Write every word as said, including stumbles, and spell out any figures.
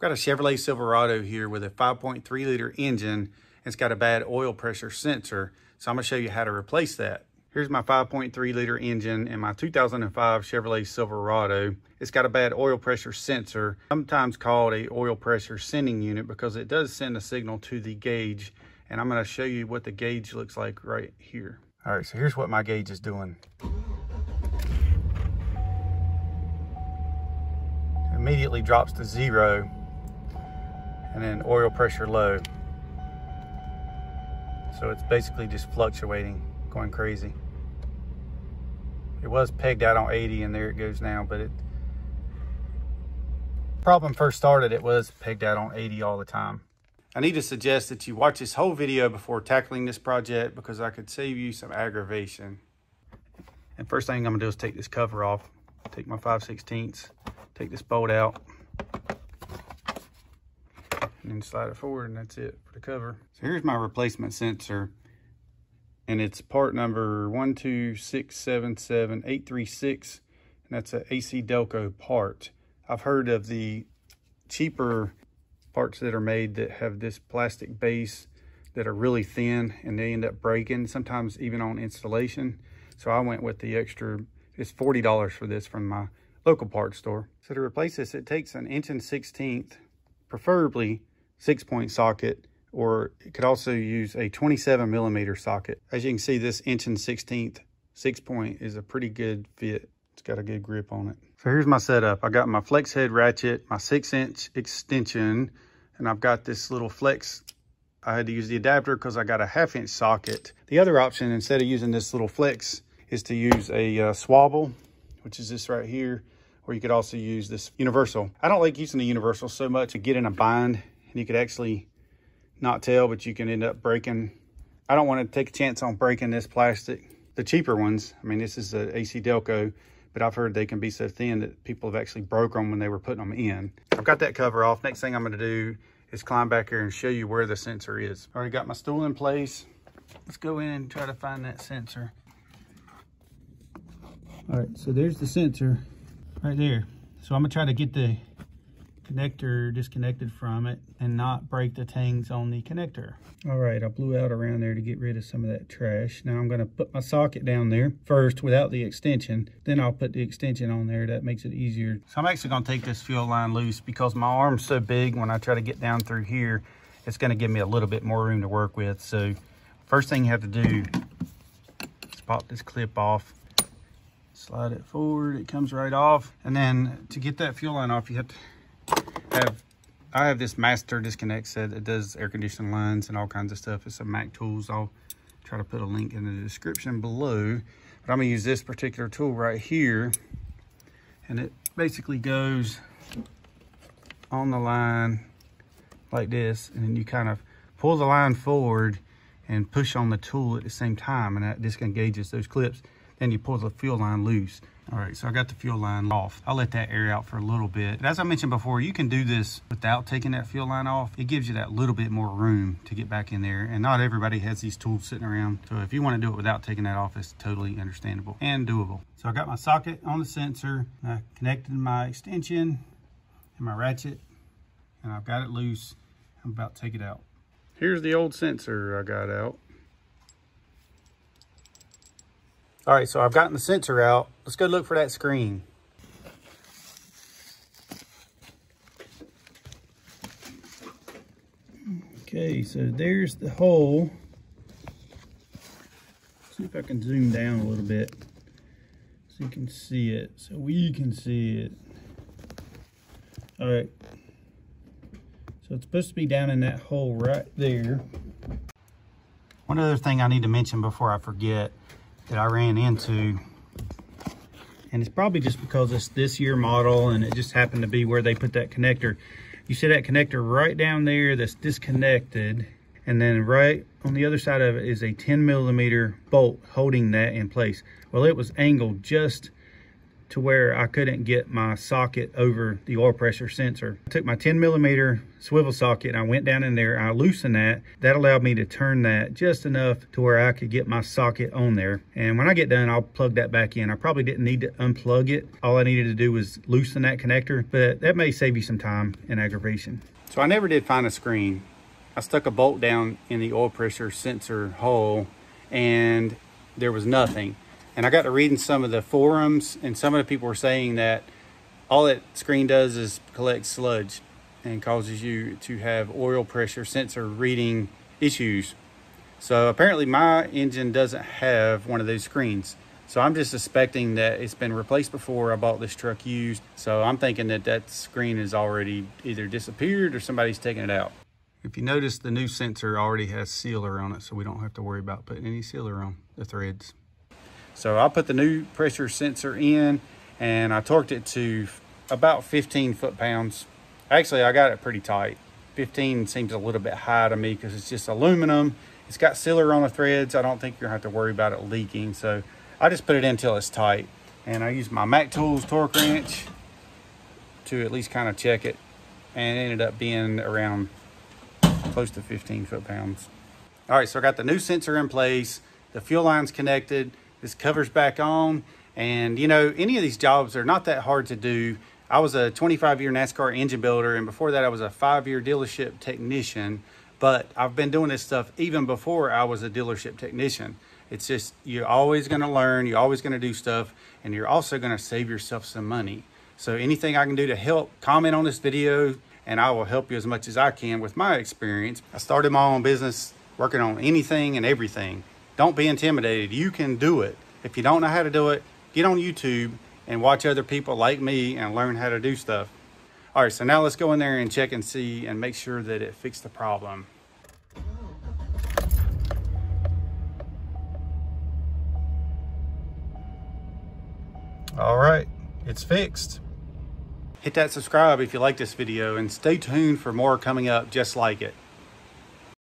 Got a Chevrolet Silverado here with a five point three liter engine. It's got a bad oil pressure sensor, so I'm going to show you how to replace that. Here's my five point three liter engine in my two thousand five Chevrolet Silverado. It's got a bad oil pressure sensor, sometimes called a oil pressure sending unit, because it does send a signal to the gauge. And I'm going to show you what the gauge looks like right here. All right, so here's what my gauge is doing. It immediately drops to zero and then oil pressure low. So it's basically just fluctuating, going crazy. It was pegged out on eighty and there it goes now, but it problem first started, it was pegged out on eighty all the time. I need to suggest that you watch this whole video before tackling this project, because I could save you some aggravation. And first thing I'm gonna do is take this cover off, take my five sixteenths, take this bolt out, and then slide it forward, and that's it for the cover. So here's my replacement sensor. And it's part number one two six seven seven eight three six, and that's an A C Delco part. I've heard of the cheaper parts that are made that have this plastic base that are really thin, and they end up breaking, sometimes even on installation. So I went with the extra, it's forty dollars for this from my local parts store. So to replace this, it takes an inch and sixteenth, preferably six-point socket, or it could also use a twenty-seven millimeter socket. As you can see, this inch and sixteenth six point is a pretty good fit. It's got a good grip on it. So here's my setup. I got my flex head ratchet, my six inch extension, and I've got this little flex. I had to use the adapter because I got a half inch socket. The other option, instead of using this little flex, is to use a uh, swabble, which is this right here, or you could also use this universal. I don't like using the universal so much. You get in a bind and you could actually not tell, but you can end up breaking. I don't want to take a chance on breaking this plastic. The cheaper ones, I mean, this is an A C Delco, but I've heard they can be so thin that people have actually broke them when they were putting them in. I've got that cover off. Next thing I'm going to do is climb back here and show you where the sensor is. I already got my stool in place. Let's go in and try to find that sensor. All right, so there's the sensor right there. So I'm going to try to get the connector disconnected from it and not break the tangs on the connector. All right, I blew out around there to get rid of some of that trash. Now I'm going to put my socket down there first without the extension. Then I'll put the extension on there. That makes it easier. So I'm actually going to take this fuel line loose, because my arm's so big, when I try to get down through here, it's going to give me a little bit more room to work with. So first thing you have to do is pop this clip off. Slide it forward. It comes right off. And then to get that fuel line off, you have to Have, I have this master disconnect set that does air conditioning lines and all kinds of stuff. It's a Mac Tools. I'll try to put a link in the description below. But I'm going to use this particular tool right here. And it basically goes on the line like this. And then you kind of pull the line forward and push on the tool at the same time. And that disengages those clips. Then you pull the fuel line loose. All right, so I got the fuel line off. I'll let that air out for a little bit. But as I mentioned before, you can do this without taking that fuel line off. It gives you that little bit more room to get back in there. And not everybody has these tools sitting around. So if you want to do it without taking that off, it's totally understandable and doable. So I got my socket on the sensor. I connected my extension and my ratchet. And I've got it loose. I'm about to take it out. Here's the old sensor I got out. All right, so I've gotten the sensor out. Let's go look for that screen. Okay, so there's the hole. Let's see if I can zoom down a little bit so you can see it, so we can see it. All right, so it's supposed to be down in that hole right there. One other thing I need to mention before I forget that I ran into, and it's probably just because it's this year model and it just happened to be where they put that connector. You see that connector right down there that's disconnected, and then right on the other side of it is a ten millimeter bolt holding that in place. Well, it was angled just to where I couldn't get my socket over the oil pressure sensor. I took my ten millimeter swivel socket and I went down in there, I loosened that. That allowed me to turn that just enough to where I could get my socket on there. And when I get done, I'll plug that back in. I probably didn't need to unplug it. All I needed to do was loosen that connector, but that may save you some time and aggravation. So I never did find a screen. I stuck a bolt down in the oil pressure sensor hole and there was nothing. And I got to reading some of the forums, and some of the people were saying that all that screen does is collect sludge and causes you to have oil pressure sensor reading issues. So apparently my engine doesn't have one of those screens. So I'm just suspecting that it's been replaced before I bought this truck used. So I'm thinking that that screen has already either disappeared or somebody's taken it out. If you notice, the new sensor already has sealer on it, so we don't have to worry about putting any sealer on the threads. So I put the new pressure sensor in and I torqued it to about fifteen foot pounds. Actually, I got it pretty tight. fifteen seems a little bit high to me because it's just aluminum. It's got sealer on the threads. I don't think you're going to have to worry about it leaking. So I just put it in until it's tight. And I used my Mac Tools torque wrench to at least kind of check it. And it ended up being around close to fifteen foot pounds. All right, so I got the new sensor in place. The fuel line's connected. This cover's back on. And, you know, any of these jobs are not that hard to do. I was a twenty-five year NASCAR engine builder, and before that I was a five year dealership technician, but I've been doing this stuff even before I was a dealership technician. It's just, you're always gonna learn, you're always gonna do stuff, and you're also gonna save yourself some money. So anything I can do to help, comment on this video, and I will help you as much as I can with my experience. I started my own business working on anything and everything. Don't be intimidated, you can do it. If you don't know how to do it, get on YouTube and watch other people like me and learn how to do stuff. All right, so now let's go in there and check and see and make sure that it fixed the problem. All right, it's fixed. Hit that subscribe if you like this video and stay tuned for more coming up just like it.